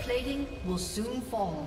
Turret plating will soon fall.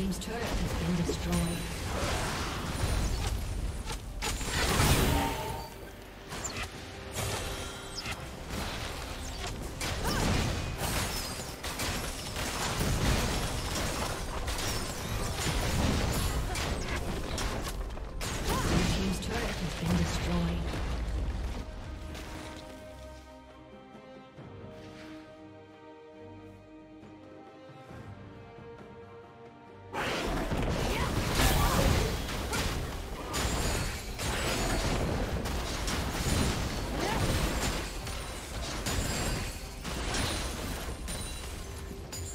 His turret has been destroyed.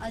A